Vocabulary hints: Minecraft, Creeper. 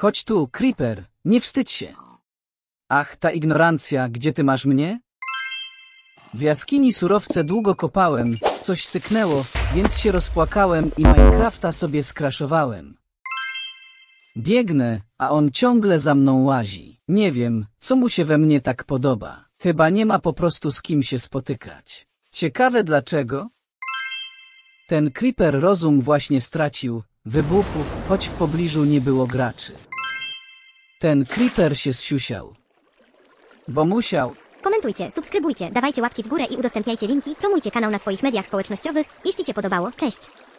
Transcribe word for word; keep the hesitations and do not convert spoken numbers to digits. Chodź tu, Creeper, nie wstydź się. Ach, ta ignorancja, gdzie ty masz mnie? W jaskini surowce długo kopałem, coś syknęło, więc się rozpłakałem i Minecrafta sobie skraszowałem. Biegnę, a on ciągle za mną łazi. Nie wiem, co mu się we mnie tak podoba. Chyba nie ma po prostu z kim się spotykać. Ciekawe dlaczego? Ten Creeper rozum właśnie stracił, wybuchł, choć w pobliżu nie było graczy. Ten Creeper się zsiusiał. Bo musiał. Komentujcie, subskrybujcie, dawajcie łapki w górę i udostępniajcie linki, promujcie kanał na swoich mediach społecznościowych. Jeśli się podobało, cześć!